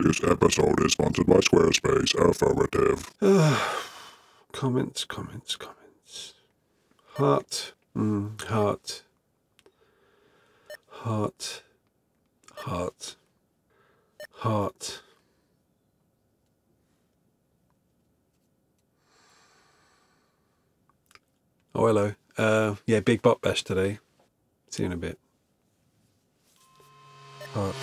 This episode is sponsored by Squarespace. Affirmative. Comments. Heart. Oh, hello. Yeah, Big Bot Bash today. See you in a bit. Heart.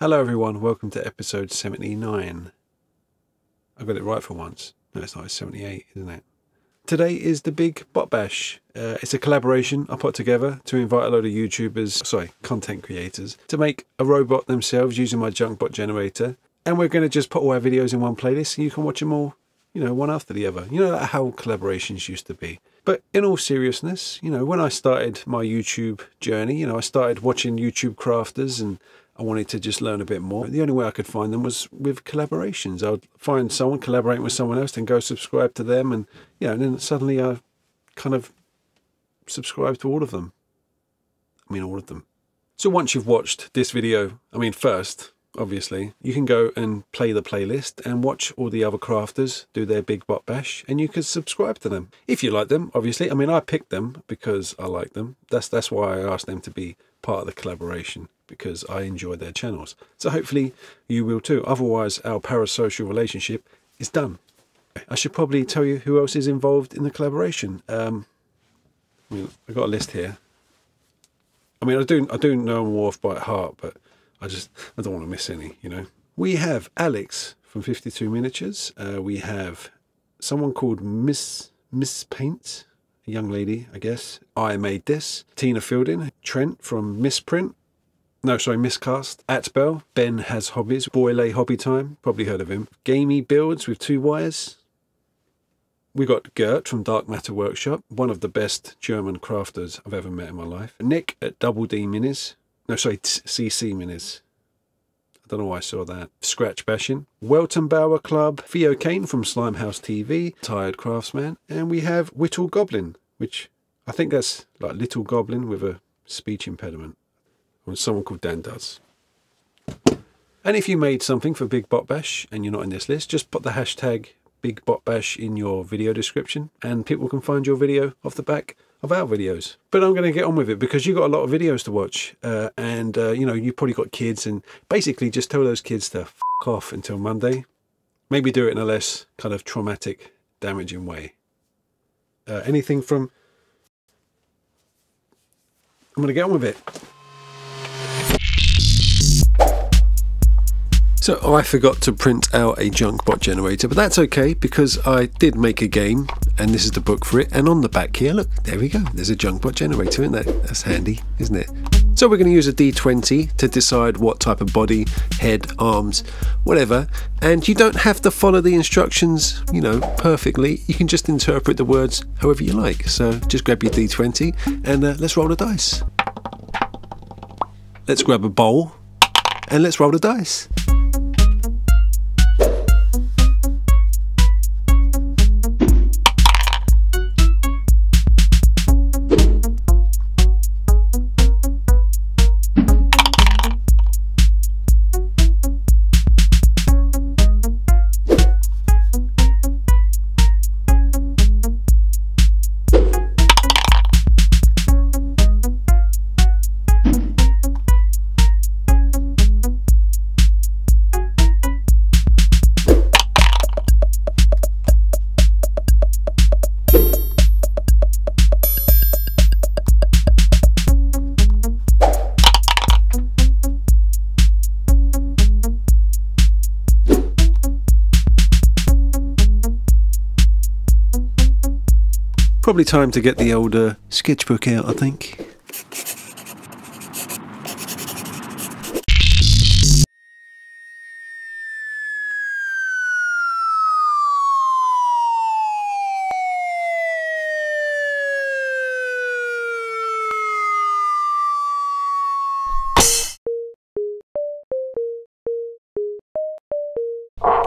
Hello everyone, welcome to episode 79. I got it right for once. No, it's not, it's 78, isn't it? Today is the Big Bot Bash. It's a collaboration I put together to invite a load of YouTubers, sorry, content creators, to make a robot themselves using my junk bot generator. And we're going to just put all our videos in one playlist and you can watch them all, you know, one after the other. You know, that's how collaborations used to be. But in all seriousness, you know, when I started my YouTube journey, you know, I started watching YouTube crafters and I wanted to just learn a bit more. The only way I could find them was with collaborations. I would find someone collaborating with someone else, then go subscribe to them, and you know, and then suddenly I kind of subscribed to all of them. I mean, all of them. So once you've watched this video, I mean, first, obviously, you can go and play the playlist and watch all the other crafters do their Big Bot Bash, and you can subscribe to them. If you like them, obviously. I mean, I picked them because I like them. That's why I asked them to be part of the collaboration, because I enjoy their channels. So hopefully you will too. Otherwise, our parasocial relationship is done. I should probably tell you who else is involved in the collaboration. I mean, I've got a list here. I mean, I do know them all off by heart, but I don't want to miss any, you know. We have Alex from 52Miniatures. We have someone called MSPaints, a young lady, I guess. I Made This. Tine Fieldling. Trent from Misprint. No, sorry, Miscast. Atbel. Ben Has Hobbies. Boylei Hobby Time. Probably heard of him. Gameyybuilds with 2 Ys. We got Gert from DarkMatterWorkshop. One of the best German crafters I've ever met in my life. Nick at WeltenbauerClub. No, sorry, CCMinis. I don't know why I saw that. ScratchBashing. WeltenbauerClub. Theo Kane from slimehousetv. ThiredCraftsman. And we have wittlegoblin, which I think that's like little goblin with a speech impediment. Or someone called Dan_Does. And if you made something for Big Bot Bash and you're not in this list, just put the hashtag Big Bot Bash in your video description and people can find your video off the back of our videos. But I'm going to get on with it because you've got a lot of videos to watch and you know, you've probably got kids, and basically just tell those kids to f*** off until Monday. Maybe do it in a less kind of traumatic, damaging way. Anything from... I'm going to get on with it. So I forgot to print out a junk bot generator, but that's okay because I did make a game, and this is the book for it. And on the back here, look, there we go. There's a junk bot generator, isn't that? That's handy, isn't it? So we're going to use a D20 to decide what type of body, head, arms, whatever. And you don't have to follow the instructions, you know, perfectly. You can just interpret the words however you like. So just grab your D20 and let's roll the dice. Let's grab a bowl and let's roll the dice. Probably time to get the old sketchbook out, I think.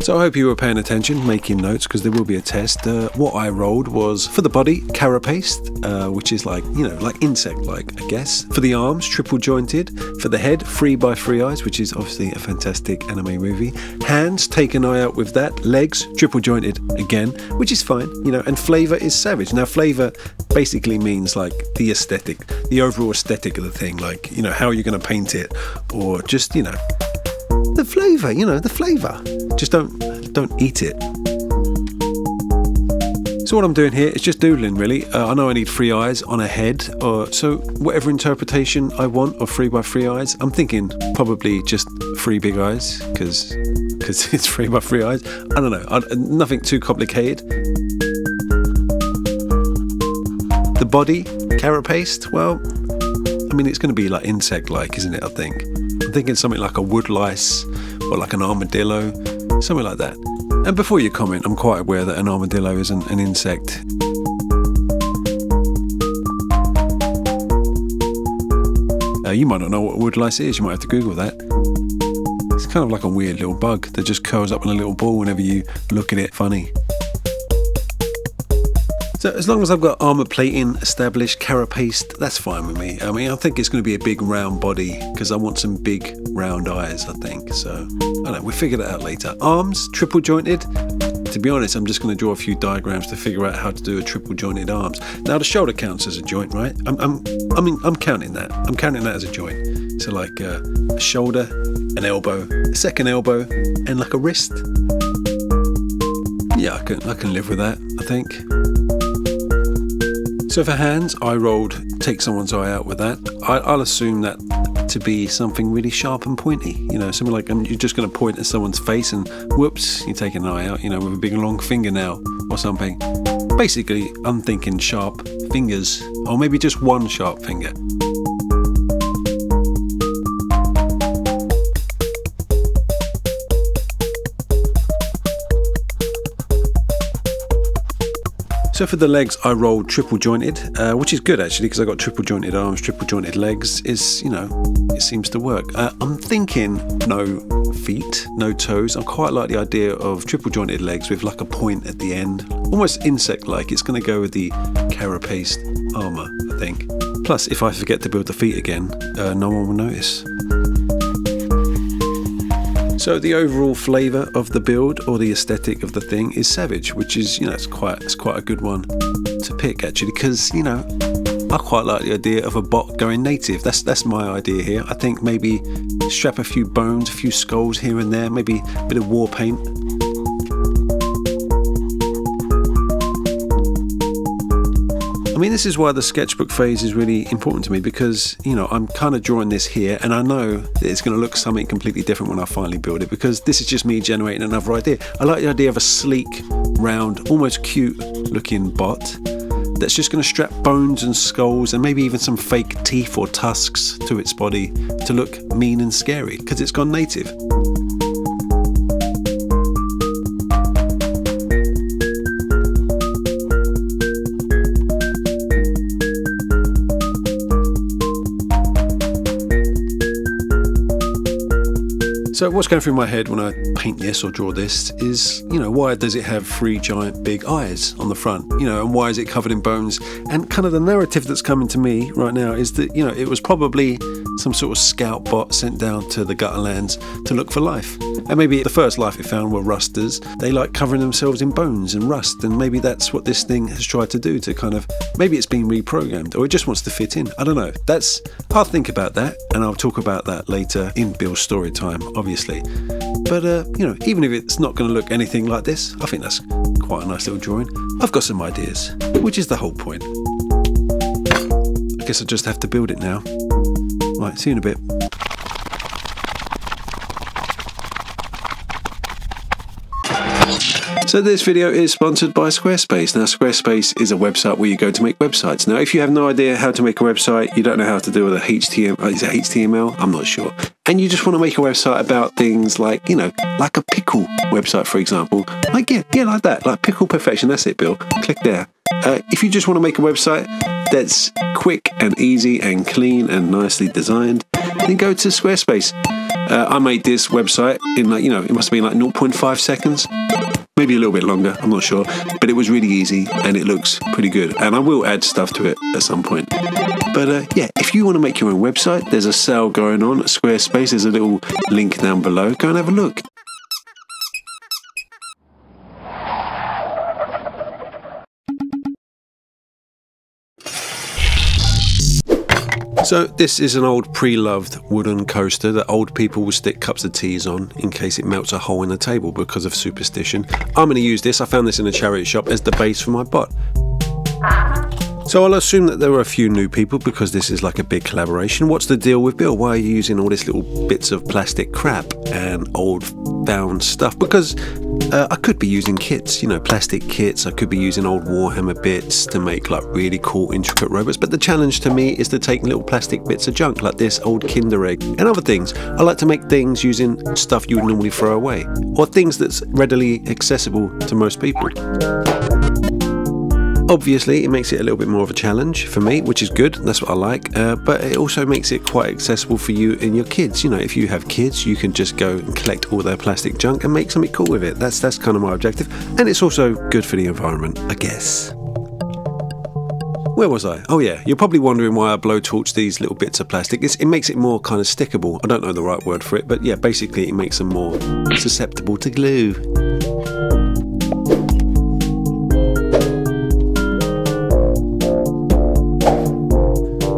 So I hope you were paying attention, making notes, because there will be a test. What I rolled was, for the body, carapace, which is like, you know, like insect-like, I guess. For the arms, triple jointed. For the head, 3 by 3 eyes, which is obviously a fantastic anime movie. Hands, take an eye out with that. Legs, triple jointed again, which is fine, you know. And flavor is savage. Now flavor basically means like the aesthetic, the overall aesthetic of the thing, like, you know, how you're going to paint it, or just, you know, the flavor, you know, the flavor. Just don't eat it. So what I'm doing here is just doodling, really. I know I need 3 eyes on a head, so whatever interpretation I want of 3 by 3 eyes. I'm thinking probably just 3 big eyes, because it's 3 by 3 eyes. I don't know, nothing too complicated. The body, carrot paste, well, I mean, it's going to be like insect-like, isn't it, I think? I'm thinking something like a woodlice, or like an armadillo, something like that. And before you comment, I'm quite aware that an armadillo isn't an insect. You might not know what a woodlice is, you might have to Google that. It's kind of like a weird little bug that just curls up in a little ball whenever you look at it funny. So as long as I've got armour plating established, carapace, that's fine with me. I mean, I think it's going to be a big round body because I want some big round eyes, I think. So, I don't know, we'll figure that out later. Arms, triple jointed. To be honest, I'm just going to draw a few diagrams to figure out how to do a triple jointed arms. Now, the shoulder counts as a joint, right? I mean, I'm counting that. I'm counting that as a joint. So like a shoulder, an elbow, a second elbow, and like a wrist. Yeah, I can live with that, I think. So for hands, I rolled take someone's eye out with that. I'll assume that to be something really sharp and pointy, you know, something like you're just going to point at someone's face and whoops, you're taking an eye out, you know, with a big long fingernail or something. Basically, I'm thinking sharp fingers, or maybe just one sharp finger. So for the legs, I rolled triple jointed, which is good actually, because I got triple jointed arms, triple jointed legs. It's, you know, it seems to work. I'm thinking no feet, no toes. I quite like the idea of triple jointed legs with like a point at the end, almost insect-like. It's going to go with the carapace armor, I think. Plus, if I forget to build the feet again, no one will notice. So the overall flavour of the build, or the aesthetic of the thing, is savage, which is, you know, it's quite a good one to pick actually, because, you know, I quite like the idea of a bot going native. That's my idea here. I think maybe strap a few bones, a few skulls here and there, maybe a bit of war paint. I mean, this is why the sketchbook phase is really important to me, because, you know, I'm kind of drawing this here and I know that it's going to look something completely different when I finally build it, because this is just me generating another idea. I like the idea of a sleek, round, almost cute looking bot that's just going to strap bones and skulls and maybe even some fake teeth or tusks to its body to look mean and scary because it's gone native. So what's going through my head when I paint this or draw this is, you know, why does it have 3 giant big eyes on the front? You know, and why is it covered in bones? And kind of the narrative that's coming to me right now is that, you know, it was probably some sort of scout bot sent down to the Gutterlands to look for life. And maybe the first life it found were rusters. They like covering themselves in bones and rust, and maybe that's what this thing has tried to do, to kind of, maybe it's been reprogrammed, or it just wants to fit in. I don't know. I'll think about that, and I'll talk about that later in Bill's story time, obviously. But, you know, even if it's not going to look anything like this, I think that's quite a nice little drawing. I've got some ideas, which is the whole point. I guess I just have to build it now. Right, see you in a bit. So this video is sponsored by Squarespace. Now Squarespace is a website where you go to make websites. Now if you have no idea how to make a website, you don't know how to do with a HTML, is it HTML? I'm not sure. And you just want to make a website about things like, you know, like a pickle website, for example. Like, yeah, like that, like pickle perfection. That's it, Bill. Click there. If you just want to make a website that's quick and easy and clean and nicely designed, then go to Squarespace. I made this website in, like, you know, it must have been like 0.5 seconds. Maybe a little bit longer, I'm not sure, but it was really easy and it looks pretty good. And I will add stuff to it at some point. But yeah, if you want to make your own website, there's a sale going on at Squarespace. There's a little link down below. Go and have a look. So this is an old pre-loved wooden coaster that old people will stick cups of teas on in case it melts a hole in the table because of superstition. I'm going to use this, I found this in a charity shop, as the base for my bot. So I'll assume that there are a few new people because this is like a big collaboration. What's the deal with Bill? Why are you using all these little bits of plastic crap and old found stuff? Because I could be using kits, you know, plastic kits. I could be using old Warhammer bits to make like really cool intricate robots, but the challenge to me is to take little plastic bits of junk like this old Kinder Egg and other things. I like to make things using stuff you would normally throw away or things that's readily accessible to most people. Obviously it makes it a little bit more of a challenge for me, which is good, that's what I like, but it also makes it quite accessible for you and your kids. You know, if you have kids, you can just go and collect all their plastic junk and make something cool with it. That's kind of my objective, and it's also good for the environment, I guess. Where was I? Oh yeah, you're probably wondering why I blowtorch these little bits of plastic. It makes it more kind of stickable. I don't know the right word for it, but yeah, basically it makes them more susceptible to glue.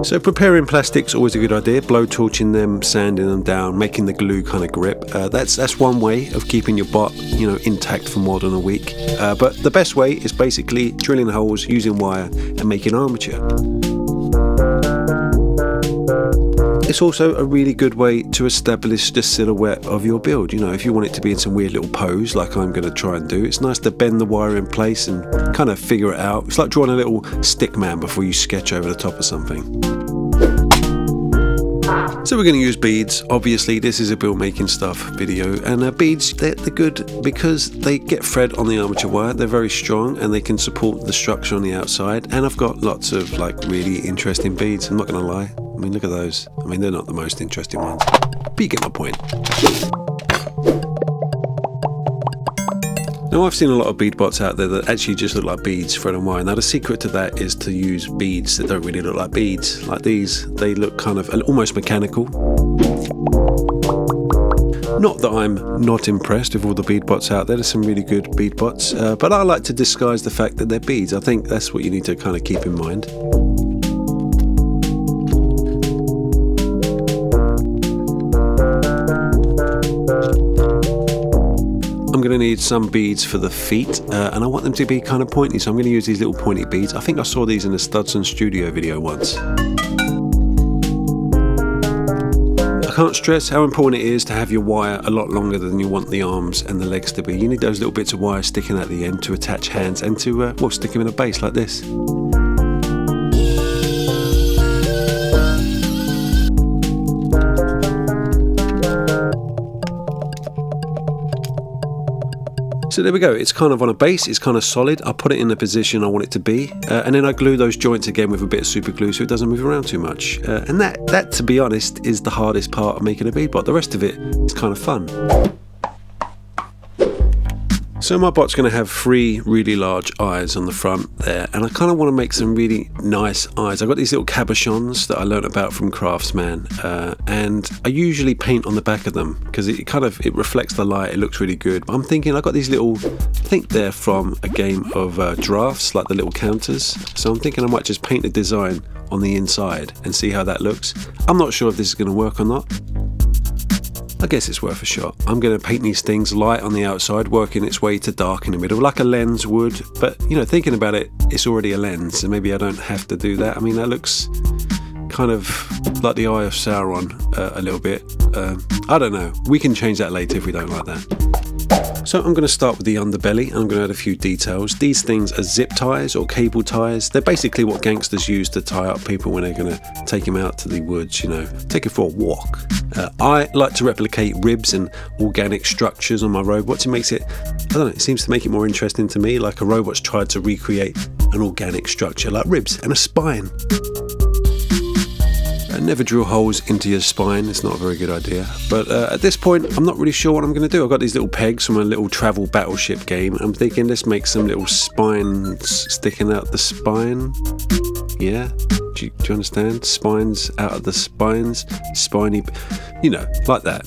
So preparing plastic's always a good idea, blowtorching them, sanding them down, making the glue kind of grip. That's one way of keeping your bot, you know, intact for more than a week. But the best way is basically drilling holes, using wire and making armature. It's also a really good way to establish the silhouette of your build. You know, if you want it to be in some weird little pose like I'm going to try and do, it's nice to bend the wire in place and kind of figure it out. It's like drawing a little stick man before you sketch over the top of something. So we're going to use beads. Obviously this is a Bill Making Stuff video, and beads, they're good because they get thread on the armature wire. They're very strong and they can support the structure on the outside, and I've got lots of like really interesting beads, I'm not going to lie. I mean, look at those. I mean, they're not the most interesting ones, but you get my point. Now, I've seen a lot of bead bots out there that actually just look like beads, thread and wire. Now, the secret to that is to use beads that don't really look like beads. Like these, they look kind of almost mechanical. Not that I'm not impressed with all the bead bots out there, there's some really good bead bots, but I like to disguise the fact that they're beads. I think that's what you need to kind of keep in mind. I'm going to need some beads for the feet, and I want them to be kind of pointy, so I'm going to use these little pointy beads. I think I saw these in a StudsonStudio video once. I can't stress how important it is to have your wire a lot longer than you want the arms and the legs to be. You need those little bits of wire sticking at the end to attach hands and to, well, stick them in a base like this. So there we go, it's kind of on a base, it's kind of solid. I put it in the position I want it to be, and then I glue those joints again with a bit of super glue so it doesn't move around too much. And that, to be honest, is the hardest part of making a bead bot. The rest of it is kind of fun. So my bot's going to have three really large eyes on the front there, and I kind of want to make some really nice eyes. I've got these little cabochons that I learned about from Craftsman, and I usually paint on the back of them because it reflects the light, it looks really good. But I'm thinking I've got these little, I think they're from a game of drafts, like the little counters. So I'm thinking I might just paint the design on the inside and see how that looks. I'm not sure if this is going to work or not. I guess it's worth a shot. I'm going to paint these things light on the outside, working its way to dark in the middle, like a lens would. But, you know, thinking about it, it's already a lens, so maybe I don't have to do that. I mean, that looks kind of like the Eye of Sauron a little bit. I don't know. We can change that later if we don't like that. So I'm going to start with the underbelly and I'm going to add a few details. These things are zip ties or cable ties. They're basically what gangsters use to tie up people when they're going to take them out to the woods, you know, take them for a walk. I like to replicate ribs and organic structures on my robots. It makes it, I don't know, it seems to make it more interesting to me, like a robot's tried to recreate an organic structure like ribs and a spine. Never drill holes into your spine, it's not a very good idea. But at this point, I'm not really sure what I'm going to do. I've got these little pegs from a little travel battleship game. I'm thinking let's make some little spines sticking out the spine. Yeah, do you understand? Spines out of the spines, spiny, you know, like that.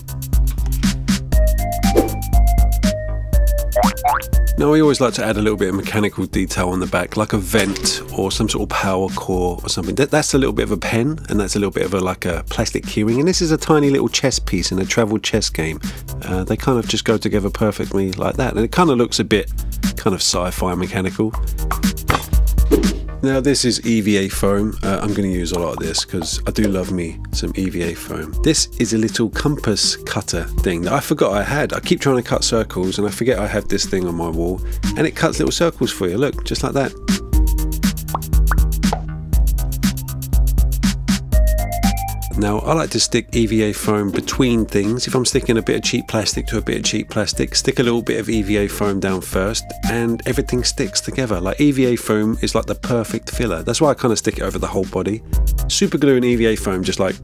Now we always like to add a little bit of mechanical detail on the back, like a vent or some sort of power core or something. That's a little bit of a pen and that's a little bit of a, like a plastic keyring, and this is a tiny little chess piece in a travel chess game. They kind of just go together perfectly like that, and it kind of looks a bit kind of sci-fi mechanical. Now this is EVA foam. I'm going to use a lot of this because I do love me some EVA foam. This is a little compass cutter thing that I forgot I had. I keep trying to cut circles and I forget I have this thing on my wall, and it cuts little circles for you. Look, just like that. Now I like to stick EVA foam between things. If I'm sticking a bit of cheap plastic to a bit of cheap plastic, stick a little bit of EVA foam down first and everything sticks together. Like EVA foam is like the perfect filler. That's why I kind of stick it over the whole body. Super glue and EVA foam just like,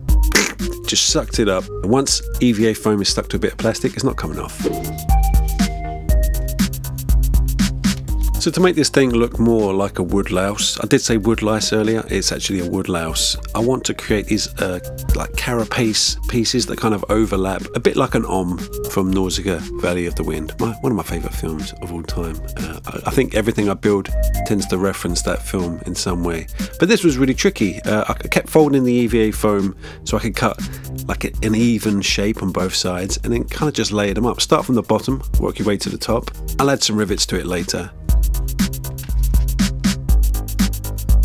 just sucked it up. And once EVA foam is stuck to a bit of plastic, it's not coming off. So to make this thing look more like a woodlouse, I did say woodlice earlier, it's actually a woodlouse. I want to create these like carapace pieces that kind of overlap, a bit like an om from Nausicaä Valley of the Wind, one of my favourite films of all time. I think everything I build tends to reference that film in some way. But this was really tricky. I kept folding the EVA foam so I could cut like an even shape on both sides and then kind of just layer them up. Start from the bottom, work your way to the top. I'll add some rivets to it later.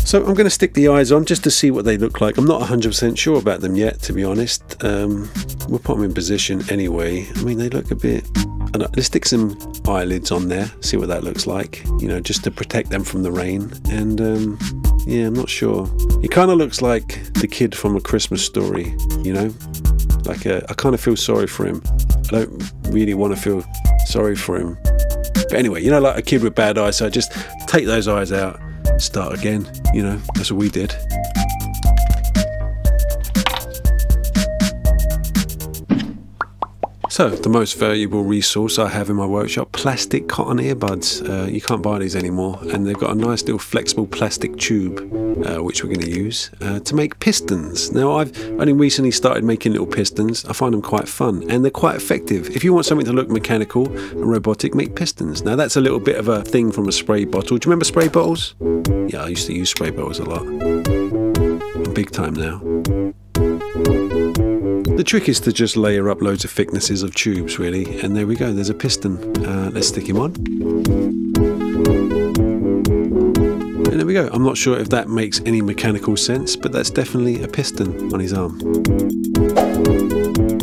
So I'm going to stick the eyes on just to see what they look like. I'm not 100% sure about them yet, to be honest. We'll put them in position anyway. I mean, they look a bit... Let's stick some eyelids on there, see what that looks like. You know, just to protect them from the rain. And yeah, I'm not sure. It kind of looks like the kid from A Christmas Story, you know? Like, I kind of feel sorry for him. I don't really want to feel sorry for him. But anyway, you know, like a kid with bad eyesight, just take those eyes out. Start again, you know, that's what we did. So the most valuable resource I have in my workshop, plastic cotton earbuds. You can't buy these anymore, and they've got a nice little flexible plastic tube which we're going to use to make pistons. Now I've only recently started making little pistons. I find them quite fun and they're quite effective. If you want something to look mechanical and robotic, make pistons. Now that's a little bit of a thing from a spray bottle. Do you remember spray bottles? Yeah, I used to use spray bottles a lot. I'm big time now. The trick is to just layer up loads of thicknesses of tubes really, and there we go, there's a piston. Let's stick him on. And there we go. I'm not sure if that makes any mechanical sense, but that's definitely a piston on his arm.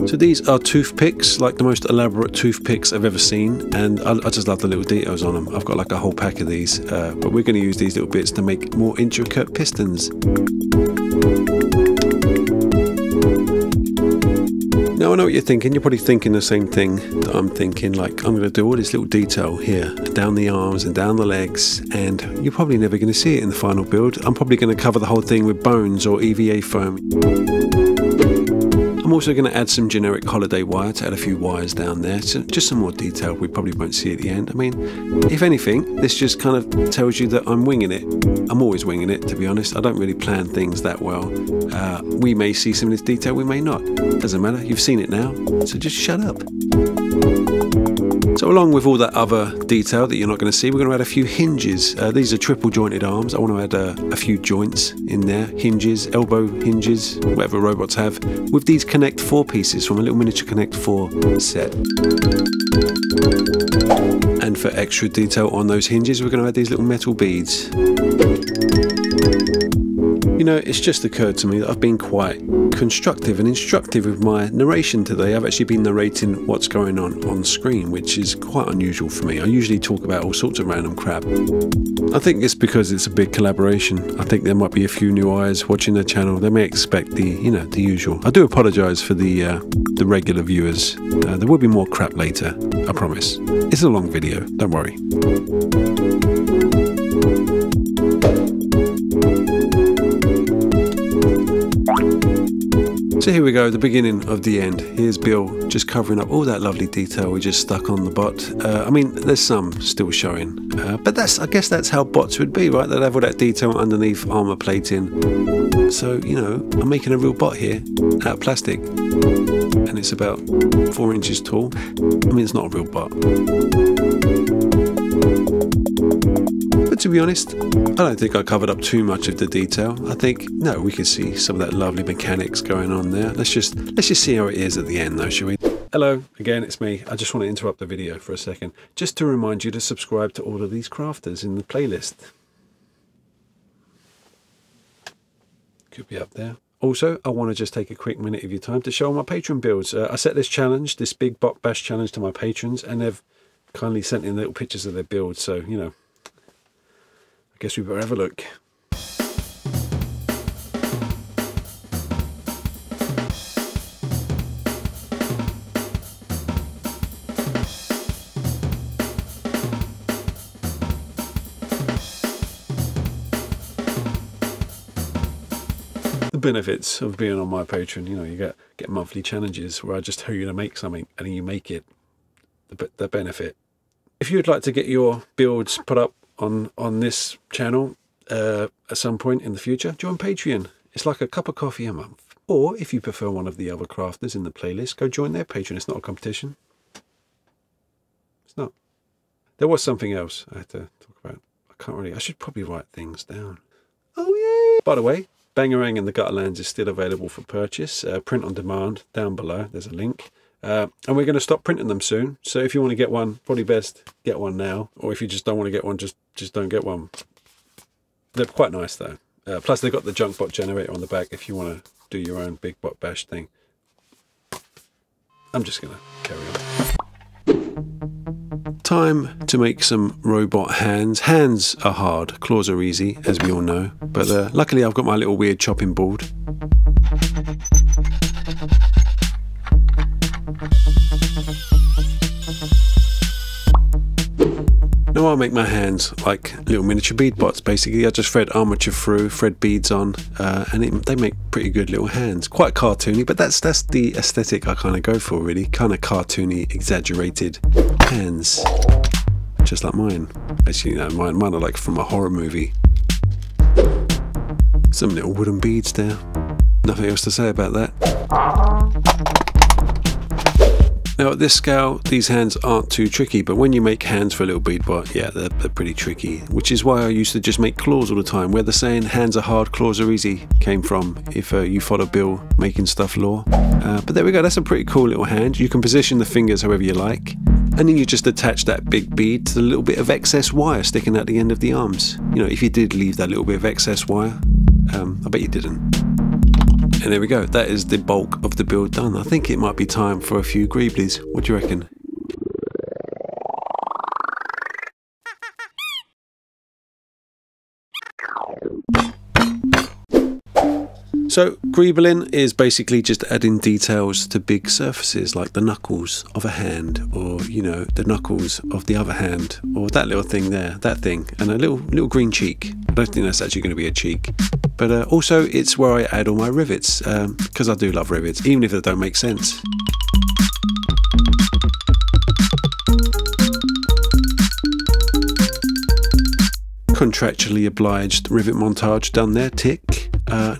So these are toothpicks, like the most elaborate toothpicks I've ever seen, and I just love the little details on them. I've got like a whole pack of these, but we're going to use these little bits to make more intricate pistons. Now I know what you're thinking, you're probably thinking the same thing that I'm thinking, like I'm going to do all this little detail here, down the arms and down the legs, and you're probably never going to see it in the final build. I'm probably going to cover the whole thing with bones or EVA foam. I'm also going to add some generic holiday wire to add a few wires down there, so just some more detail we probably won't see at the end. I mean, if anything, this just kind of tells you that I'm winging it. I'm always winging it, to be honest. I don't really plan things that well. We may see some of this detail, we may not. Doesn't matter, you've seen it now, so just shut up. So along with all that other detail that you're not going to see, we're going to add a few hinges. These are triple jointed arms. I want to add a few joints in there, hinges, elbow hinges, whatever robots have, with these Connect 4 pieces from a little miniature Connect 4 set. And for extra detail on those hinges, we're going to add these little metal beads. You know, it's just occurred to me that I've been quite constructive and instructive with my narration today. I've actually been narrating what's going on screen, which is quite unusual for me. I usually talk about all sorts of random crap. I think it's because it's a big collaboration. I think there might be a few new eyes watching the channel. They may expect the, you know, the usual. I do apologise for the regular viewers. There will be more crap later, I promise. It's a long video, don't worry. So here we go, the beginning of the end. Here's Bill just covering up all that lovely detail we just stuck on the bot. I mean, there's some still showing, but I guess that's how bots would be, right? They'd have all that detail underneath armor plating. So, you know, I'm making a real bot here out of plastic, and it's about 4 inches tall. I mean, it's not a real bot. But to be honest, I don't think I covered up too much of the detail. I think, no, we can see some of that lovely mechanics going on there. Let's just see how it is at the end though, shall we? Hello, again, it's me. I just want to interrupt the video for a second, just to remind you to subscribe to all of these crafters in the playlist. Could be up there. Also, I want to just take a quick minute of your time to show my Patreon builds. I set this challenge, this Big Bot Bash challenge to my patrons, and they've kindly sent in little pictures of their builds, so, you know, guess we better have a look. The benefits of being on my Patreon, you know, you get monthly challenges where I just tell you to make something and then you make it. The benefit. If you'd like to get your builds put up on this channel at some point in the future, join Patreon. It's like a cup of coffee a month. Or if you prefer one of the other crafters in the playlist, go join their Patreon. It's not a competition. It's not. There was something else I had to talk about. I can't really, I should probably write things down. Oh yeah! By the way, Bangarang and the Gutterlands is still available for purchase. Print on demand down below. There's a link. And we're going to stop printing them soon, so if you want to get one, probably best get one now, or if you just don't want to get one, just don't get one. They're quite nice though. Plus they've got the junk bot generator on the back if you want to do your own Big Bot Bash thing. I'm just going to carry on. Time to make some robot hands. Hands are hard, claws are easy, as we all know, but luckily I've got my little weird chopping board. Now I make my hands like little miniature bead bots. Basically, I just thread armature through, thread beads on, and they make pretty good little hands. Quite cartoony, but that's the aesthetic I kind of go for, really. Kind of cartoony, exaggerated hands, just like mine. Actually, you know, mine are like from a horror movie. Some little wooden beads there. Nothing else to say about that. Now at this scale, these hands aren't too tricky, but when you make hands for a little bead bot, yeah, they're pretty tricky. Which is why I used to just make claws all the time, where the saying, hands are hard, claws are easy, came from, if you follow Bill Making Stuff lore. But there we go, that's a pretty cool little hand. You can position the fingers however you like, and then you just attach that big bead to the little bit of excess wire sticking out the end of the arms. You know, if you did leave that little bit of excess wire, I bet you didn't. And there we go, that is the bulk of the build done. I think it might be time for a few greeblies. What do you reckon? So, greebling is basically just adding details to big surfaces, like the knuckles of a hand, or, you know, the knuckles of the other hand, or that little thing there, that thing, and a little green cheek. I don't think that's actually going to be a cheek. But also, it's where I add all my rivets, because I do love rivets, even if they don't make sense. Contractually obliged rivet montage done there, tick.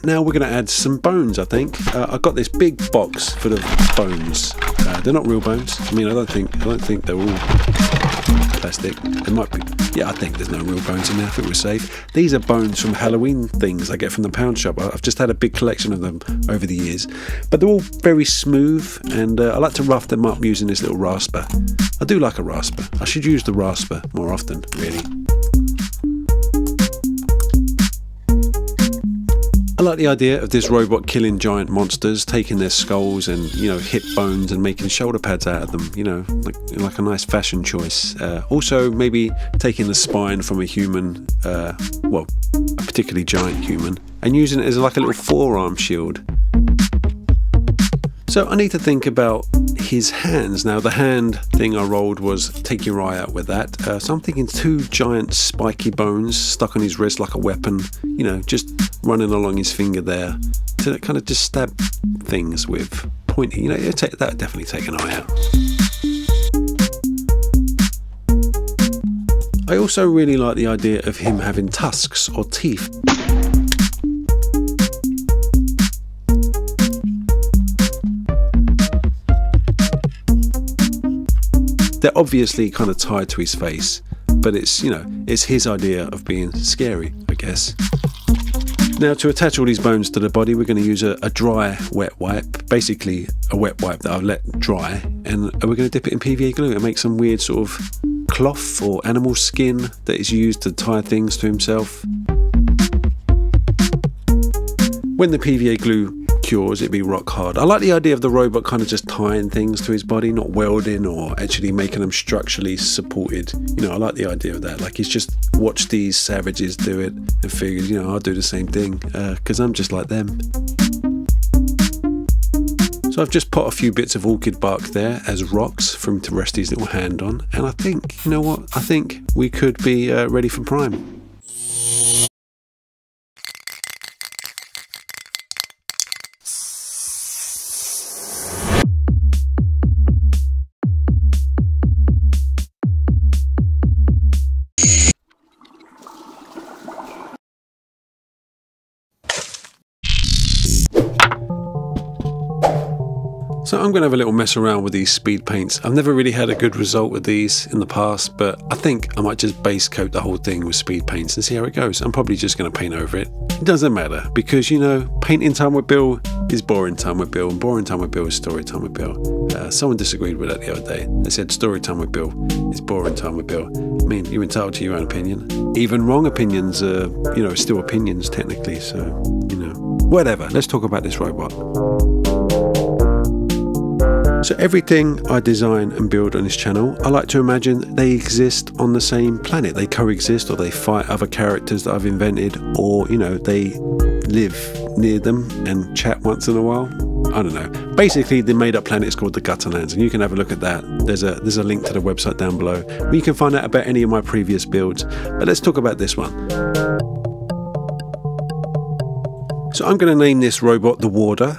Now we're going to add some bones, I think. I got this big box full of bones. They're not real bones. I mean, I don't think they're all plastic. There might be, yeah, I think there's no real bones in there. I think we're safe. These are bones from Halloween things I get from the pound shop. I've just had a big collection of them over the years, but they're all very smooth, and I like to rough them up using this little rasper. I do like a rasper. I should use the rasper more often, really. I like the idea of this robot killing giant monsters, taking their skulls and, you know, hip bones and making shoulder pads out of them, you know, like a nice fashion choice. Also, maybe taking the spine from a human, well, a particularly giant human, and using it as like a little forearm shield. So I need to think about his hands. Now the hand thing I rolled was take your eye out with that. So I'm thinking two giant spiky bones stuck on his wrist like a weapon, you know, just running along his finger there to kind of just stab things with, pointing, you know, that'd definitely take an eye out. I also really like the idea of him having tusks or teeth. They're obviously kind of tied to his face, but it's, you know, it's his idea of being scary, I guess. Now to attach all these bones to the body, we're going to use a dry wet wipe, basically a wet wipe that I've let dry, and we're going to dip it in PVA glue and make some weird sort of cloth or animal skin that is used to tie things to himself. When the PVA glue cures, it'd be rock hard. I like the idea of the robot kind of just tying things to his body, not welding or actually making them structurally supported. You know, I like the idea of that. Like he's just watched these savages do it and figured, you know, I'll do the same thing because I'm just like them. So I've just put a few bits of orchid bark there as rocks for him to rest his little hand on. And I think, you know what? I think we could be ready for prime. So I'm going to have a little mess around with these speed paints. I've never really had a good result with these in the past, but I think I might just base coat the whole thing with speed paints and see how it goes. I'm probably just going to paint over it. It doesn't matter because, you know, painting time with Bill is boring time with Bill, and boring time with Bill is story time with Bill. Someone disagreed with that the other day. They said story time with Bill is boring time with Bill. I mean, you're entitled to your own opinion. Even wrong opinions are, you know, still opinions technically. So, you know, whatever. Let's talk about this robot. So everything I design and build on this channel, I like to imagine they exist on the same planet. They coexist, or they fight other characters that I've invented, or, you know, they live near them and chat once in a while. I don't know. Basically, the made-up planet is called the Gutterlands, and you can have a look at that. There's a link to the website down below where you can find out about any of my previous builds. But let's talk about this one. So I'm going to name this robot the Warder.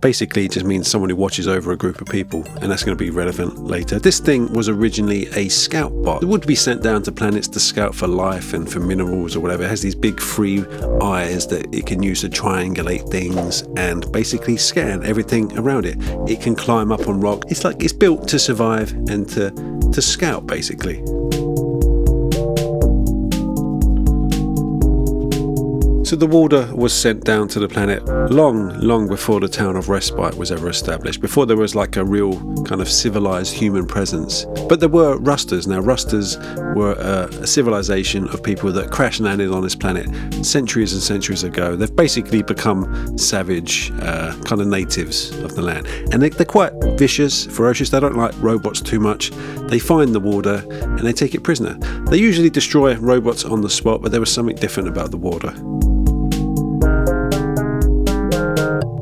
Basically, it just means someone who watches over a group of people, and that's going to be relevant later. This thing was originally a scout bot. It would be sent down to planets to scout for life and for minerals or whatever. It has these big free eyes that it can use to triangulate things and basically scan everything around it. It can climb up on rock. It's like it's built to survive and to scout, basically. So the Warder was sent down to the planet long, long before the town of Respite was ever established, before there was like a real kind of civilized human presence. But there were Rusters. Now Rusters were a civilization of people that crash landed on this planet centuries and centuries ago. They've basically become savage, kind of natives of the land. And they're quite vicious, ferocious. They don't like robots too much. They find the Warder and they take it prisoner. They usually destroy robots on the spot, but there was something different about the Warder.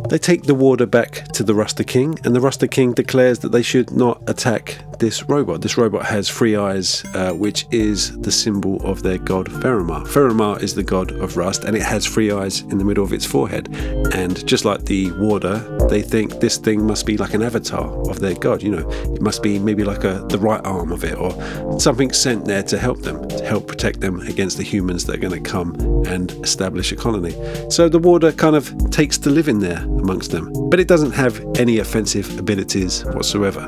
They take the Warder back to the Ruster King, and the Ruster King declares that they should not attack this robot. This robot has three eyes, which is the symbol of their god Ferrumah. Ferrumah is the god of rust, and it has three eyes in the middle of its forehead. And just like the Warder, they think this thing must be like an avatar of their god. You know, it must be maybe like the right arm of it, or something sent there to help them, to help protect them against the humans that are going to come and establish a colony. So the Warder kind of takes to living there amongst them, but it doesn't have any offensive abilities whatsoever.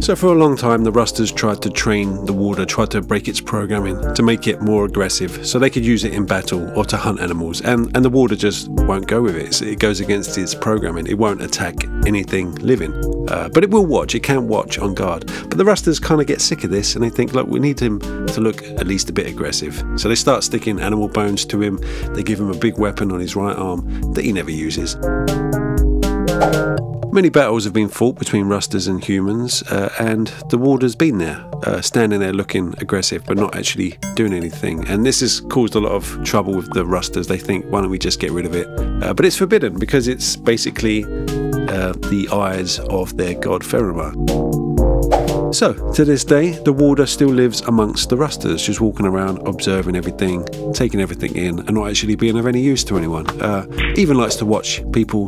So for a long time the Rusters tried to train the Warder, tried to break its programming to make it more aggressive so they could use it in battle or to hunt animals, and the Warder just won't go with it. It goes against its programming, it won't attack anything living, but it will watch, it can watch on guard. But the Rusters kind of get sick of this and they think, look, we need him to look at least a bit aggressive. So they start sticking animal bones to him, they give him a big weapon on his right arm that he never uses. Many battles have been fought between Rusters and humans, and the Warder's been there, standing there looking aggressive but not actually doing anything. And this has caused a lot of trouble with the Rusters. They think, why don't we just get rid of it? But it's forbidden because it's basically the eyes of their god Ferrumah. So, to this day, the Warder still lives amongst the Rusters, just walking around, observing everything, taking everything in, and not actually being of any use to anyone. Even likes to watch people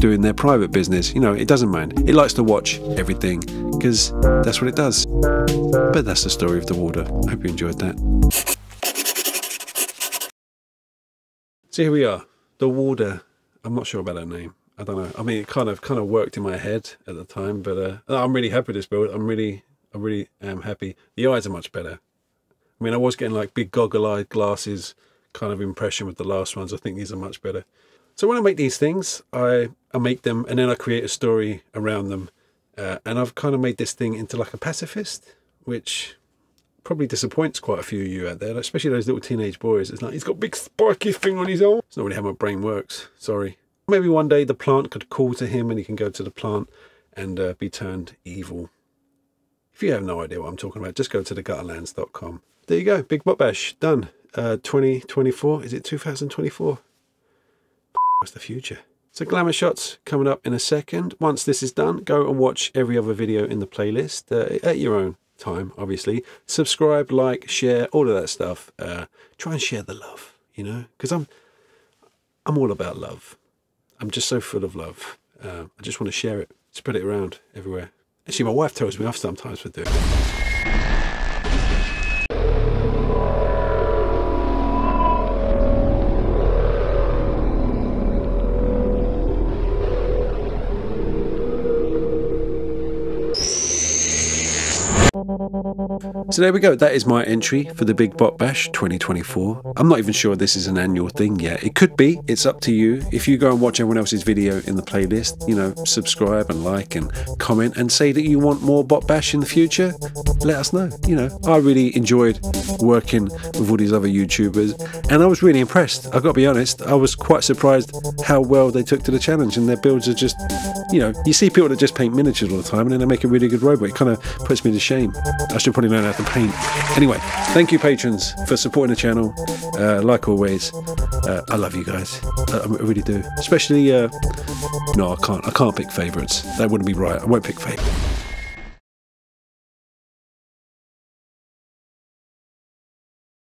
doing their private business. You know, it doesn't mind. It likes to watch everything, because that's what it does. But that's the story of the Warder. Hope you enjoyed that. So here we are. The Warder. I'm not sure about her name. I don't know. I mean, it kind of worked in my head at the time, but I'm really happy with this build. I really am happy. The eyes are much better. I mean, I was getting like big goggle-eyed glasses kind of impression with the last ones. I think these are much better. So when I make these things, I make them and then I create a story around them. And I've kind of made this thing into like a pacifist, which probably disappoints quite a few of you out there, especially those little teenage boys. It's like, he's got big spiky thing on his arm. It's not really how my brain works. Sorry. Maybe one day the plant could call to him and he can go to the plant and be turned evil. If you have no idea what I'm talking about, just go to thegutterlands.com. There you go, Big Bot Bash, done. 2024, is it 2024? That's the future. So glamour shots coming up in a second. Once this is done, go and watch every other video in the playlist at your own time, obviously. Subscribe, like, share, all of that stuff. Try and share the love, you know, because I'm all about love. I'm just so full of love. I just want to share it, spread it around everywhere. Actually, my wife tells me off sometimes for doing it. So there we go, that is my entry for the Big Bot Bash 2024. I'm not even sure this is an annual thing yet. It could be, it's up to you. If you go and watch everyone else's video in the playlist, you know, subscribe and like and comment and say that you want more Bot Bash in the future, let us know. You know, I really enjoyed working with all these other YouTubers and I was really impressed. I've got to be honest, I was quite surprised how well they took to the challenge, and their builds are just, you know, you see people that just paint miniatures all the time and then they make a really good robot. It kind of puts me to shame. I should probably learn how to paint. Anyway, thank you patrons for supporting the channel. Like always, I love you guys. I really do. Especially, no, I can't pick favourites. That wouldn't be right. I won't pick favourites.